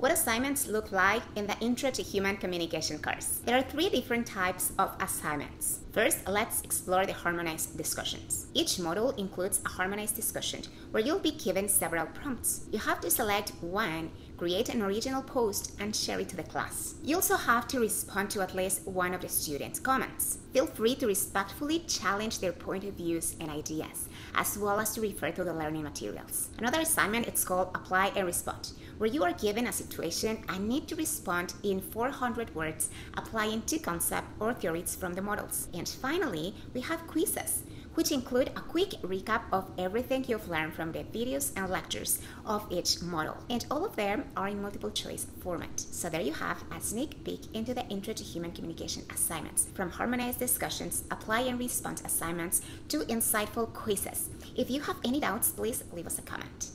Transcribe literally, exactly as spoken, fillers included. what assignments look like in the Intro to Human Communication course. There are three different types of assignments. First, let's explore the harmonized discussions. Each module includes a harmonized discussion where you'll be given several prompts. You have to select one, create an original post, and share it to the class. You also have to respond to at least one of the students' comments. Feel free to respectfully challenge their point of views and ideas, as well as to refer to the learning materials. Another assignment is called Apply and Respond, where you are given a situation and need to respond in four hundred words, applying two concepts or theories from the models. And finally, we have quizzes, which include a quick recap of everything you've learned from the videos and lectures of each model. And all of them are in multiple choice format. So there you have a sneak peek into the Intro to Human Communication assignments, from harmonized discussions, apply and respond assignments, to insightful quizzes. If you have any doubts, please leave us a comment.